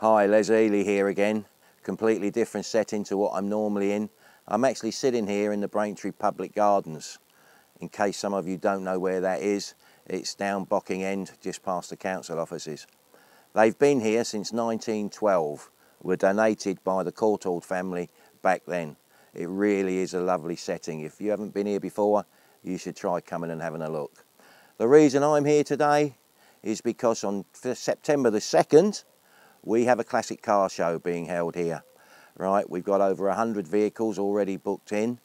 Hi, Les Ely here again. Completely different setting to what I'm normally in. I'm actually sitting here in the Braintree Public Gardens. In case some of you don't know where that is, it's down Bocking End, just past the council offices. They've been here since 1912. Were donated by the Courtauld family back then. It really is a lovely setting. If you haven't been here before, you should try coming and having a look. The reason I'm here today is because on September the 2nd, we have a classic car show being held here. Right, we've got over 100 vehicles already booked in.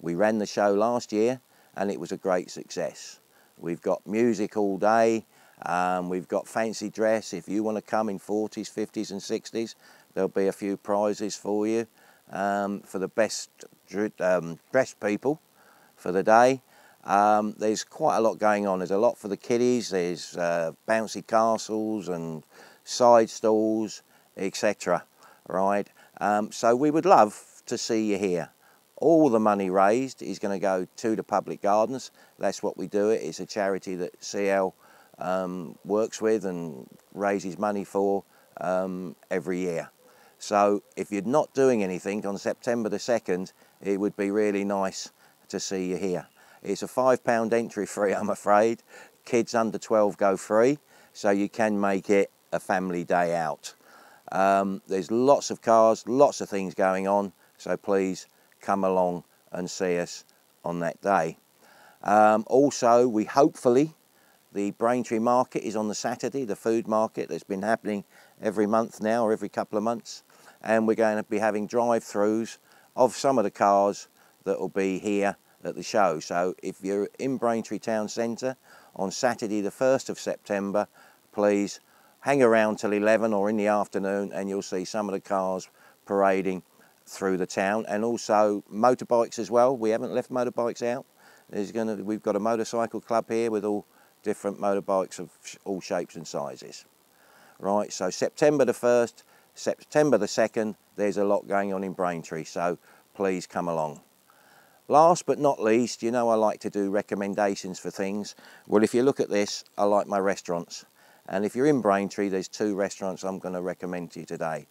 We ran the show last year and it was a great success. We've got music all day, we've got fancy dress. If you want to come in 40s, 50s and 60s, there'll be a few prizes for you for the best dressed people for the day. There's quite a lot going on. There's a lot for the kiddies, there's bouncy castles and side stalls, etc. Right, so we would love to see you here. All the money raised is going to go to the public gardens. That's what we do. It's a charity that CL works with and raises money for every year. So if you're not doing anything on September the 2nd, it would be really nice to see you here. It's a £5 entry free, I'm afraid. Kids under 12 go free, so you can make it a family day out. There's lots of cars, lots of things going on, so please come along and see us on that day. Also, we hopefully, the Braintree market is on the Saturday, the food market that's been happening every month now, or every couple of months, and we're going to be having drive-throughs of some of the cars that will be here at the show. So if you're in Braintree Town Centre on Saturday the 1st of September, please hang around till 11 or in the afternoon and you'll see some of the cars parading through the town, and also motorbikes as well. We haven't left motorbikes out. We've got a motorcycle club here with all different motorbikes of all shapes and sizes. Right, so September the 1st, September the 2nd, there's a lot going on in Braintree, so please come along. Last but not least, you know I like to do recommendations for things. Well, if you look at this, I like my restaurants. And if you're in Braintree, there's two restaurants I'm going to recommend to you today.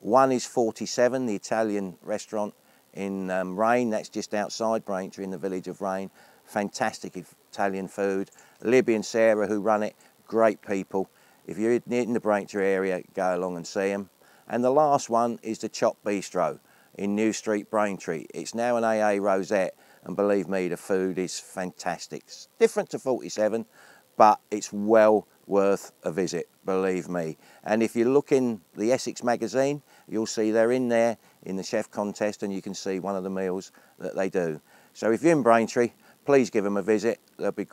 One is 47, the Italian restaurant in Rain. That's just outside Braintree in the village of Rain. Fantastic Italian food. Libby and Sarah, who run it, great people. If you're in the Braintree area, go along and see them. And the last one is the Chop Bistro in New Street, Braintree. It's now an AA Rosette, and believe me, the food is fantastic. It's different to 47, but it's well worth a visit, believe me. And if you look in the Essex magazine, you'll see they're in there in the chef contest, and you can see one of the meals that they do. So if you're in Braintree, please give them a visit. They'll be,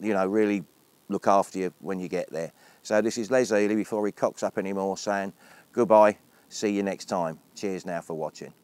you know, really look after you when you get there. So this is Les Ely, before he cocks up anymore, saying goodbye, see you next time. Cheers now for watching.